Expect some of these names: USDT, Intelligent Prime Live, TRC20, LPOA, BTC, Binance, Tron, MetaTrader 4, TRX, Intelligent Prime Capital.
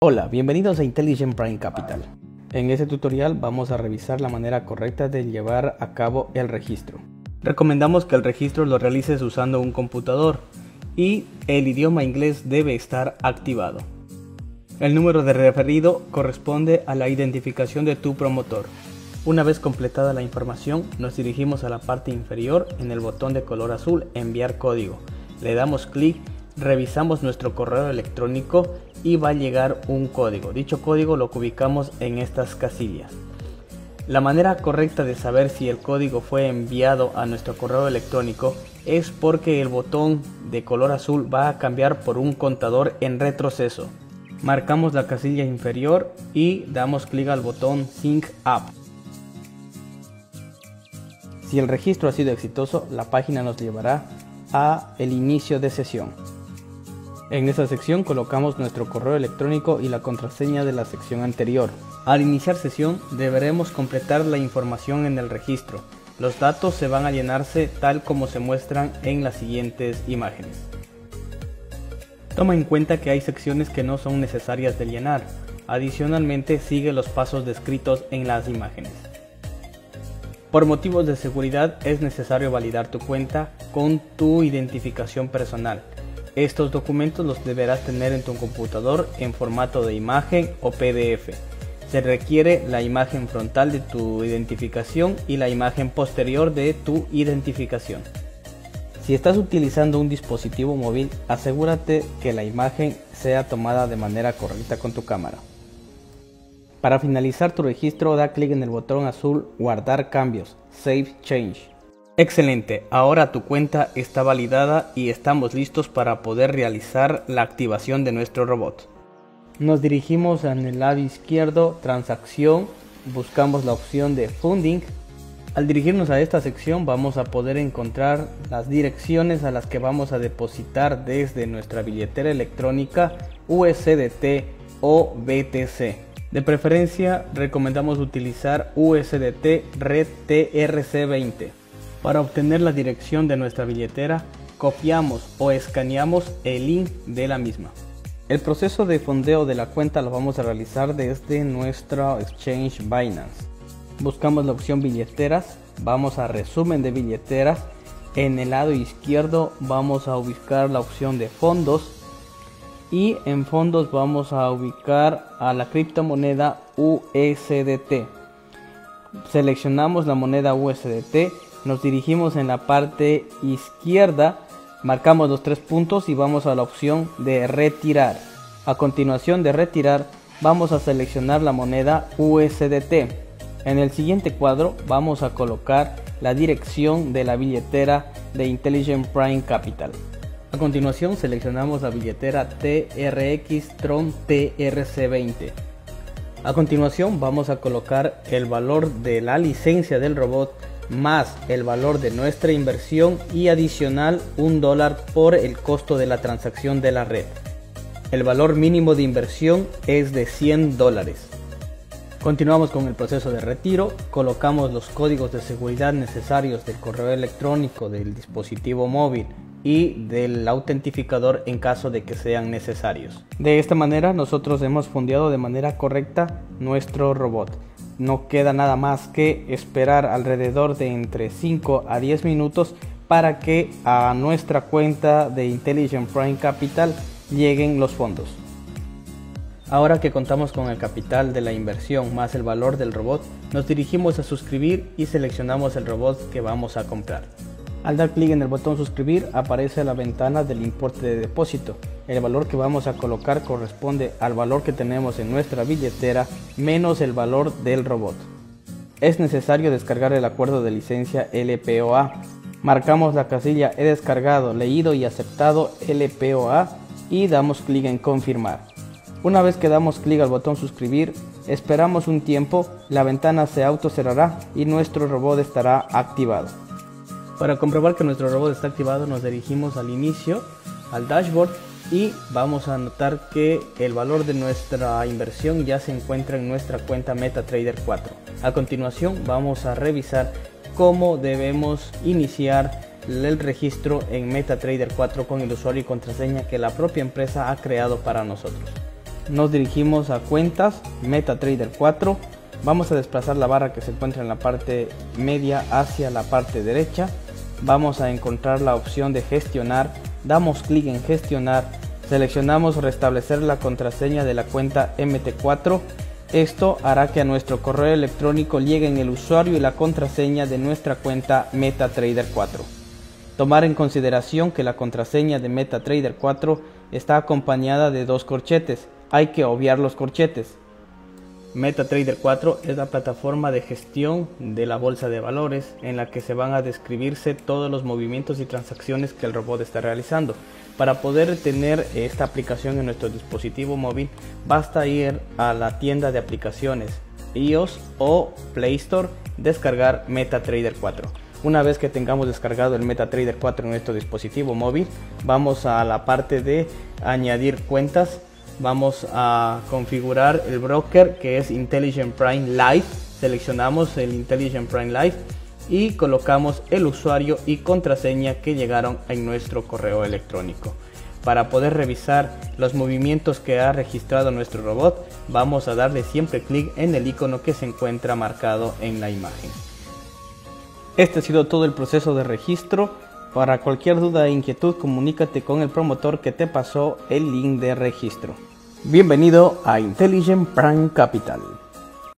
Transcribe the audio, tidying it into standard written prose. Hola, bienvenidos a Intelligent Prime Capital. En este tutorial vamos a revisar la manera correcta de llevar a cabo el registro. Recomendamos que el registro lo realices usando un computador y el idioma inglés debe estar activado. El número de referido corresponde a la identificación de tu promotor. Una vez completada la información, nos dirigimos a la parte inferior en el botón de color azul Enviar código. Le damos clic, revisamos nuestro correo electrónico y va a llegar un código. Dicho código lo ubicamos en estas casillas. La manera correcta de saber si el código fue enviado a nuestro correo electrónico es porque el botón de color azul va a cambiar por un contador en retroceso. Marcamos la casilla inferior y damos clic al botón Sync Up. Si el registro ha sido exitoso, la página nos llevará a el inicio de sesión. En esta sección colocamos nuestro correo electrónico y la contraseña de la sección anterior. Al iniciar sesión deberemos completar la información en el registro. Los datos se van a llenarse tal como se muestran en las siguientes imágenes. Toma en cuenta que hay secciones que no son necesarias de llenar. Adicionalmente, sigue los pasos descritos en las imágenes. Por motivos de seguridad es necesario validar tu cuenta con tu identificación personal. Estos documentos los deberás tener en tu computador en formato de imagen o PDF. Se requiere la imagen frontal de tu identificación y la imagen posterior de tu identificación. Si estás utilizando un dispositivo móvil, asegúrate que la imagen sea tomada de manera correcta con tu cámara. Para finalizar tu registro, da clic en el botón azul Guardar cambios, Save Change. Excelente, ahora tu cuenta está validada y estamos listos para poder realizar la activación de nuestro robot. Nos dirigimos en el lado izquierdo, Transacción, buscamos la opción de Funding. Al dirigirnos a esta sección vamos a poder encontrar las direcciones a las que vamos a depositar desde nuestra billetera electrónica USDT o BTC. De preferencia recomendamos utilizar USDT Red TRC20. Para obtener la dirección de nuestra billetera, copiamos o escaneamos el link de la misma. El proceso de fondeo de la cuenta lo vamos a realizar desde nuestro exchange Binance. Buscamos la opción billeteras, vamos a resumen de billeteras. En el lado izquierdo vamos a ubicar la opción de fondos y en fondos vamos a ubicar a la criptomoneda USDT. Seleccionamos la moneda USDT. Nos dirigimos en la parte izquierda, marcamos los tres puntos y vamos a la opción de retirar. A continuación de retirar, vamos a seleccionar la moneda USDT. En el siguiente cuadro vamos a colocar la dirección de la billetera de Intelligent Prime Capital. A continuación seleccionamos la billetera TRX Tron TRC20. A continuación vamos a colocar el valor de la licencia del robot más el valor de nuestra inversión y adicional $1 por el costo de la transacción de la red. El valor mínimo de inversión es de $100. Continuamos con el proceso de retiro, colocamos los códigos de seguridad necesarios del correo electrónico, del dispositivo móvil y del autentificador en caso de que sean necesarios. De esta manera nosotros hemos fondeado de manera correcta nuestro robot. No queda nada más que esperar alrededor de entre 5 a 10 minutos para que a nuestra cuenta de Intelligent Prime Capital lleguen los fondos. Ahora que contamos con el capital de la inversión más el valor del robot, nos dirigimos a suscribir y seleccionamos el robot que vamos a comprar. Al dar clic en el botón suscribir aparece la ventana del importe de depósito. El valor que vamos a colocar corresponde al valor que tenemos en nuestra billetera menos el valor del robot. Es necesario descargar el acuerdo de licencia LPOA. Marcamos la casilla He descargado, leído y aceptado LPOA y damos clic en confirmar. Una vez que damos clic al botón suscribir, esperamos un tiempo, la ventana se autocerrará y nuestro robot estará activado. Para comprobar que nuestro robot está activado nos dirigimos al inicio, al dashboard y vamos a notar que el valor de nuestra inversión ya se encuentra en nuestra cuenta MetaTrader 4. A continuación vamos a revisar cómo debemos iniciar el registro en MetaTrader 4 con el usuario y contraseña que la propia empresa ha creado para nosotros. nos dirigimos a cuentas MetaTrader 4. Vamos a desplazar la barra que se encuentra en la parte media hacia la parte derecha. Vamos a encontrar la opción de gestionar, damos clic en gestionar, seleccionamos restablecer la contraseña de la cuenta MT4. Esto hará que a nuestro correo electrónico lleguen el usuario y la contraseña de nuestra cuenta MetaTrader 4. Tomar en consideración que la contraseña de MetaTrader 4 está acompañada de dos corchetes, hay que obviar los corchetes. MetaTrader 4 es la plataforma de gestión de la bolsa de valores en la que se van a describirse todos los movimientos y transacciones que el robot está realizando. Para poder tener esta aplicación en nuestro dispositivo móvil, basta ir a la tienda de aplicaciones iOS o Play Store, descargar MetaTrader 4. Una vez que tengamos descargado el MetaTrader 4 en nuestro dispositivo móvil, vamos a la parte de añadir cuentas. Vamos a configurar el broker, que es Intelligent Prime Live. Seleccionamos el Intelligent Prime Live y colocamos el usuario y contraseña que llegaron en nuestro correo electrónico. Para poder revisar los movimientos que ha registrado nuestro robot, vamos a darle siempre clic en el icono que se encuentra marcado en la imagen. Este ha sido todo el proceso de registro. Para cualquier duda e inquietud, comunícate con el promotor que te pasó el link de registro. Bienvenido a Intelligent Prime Capital.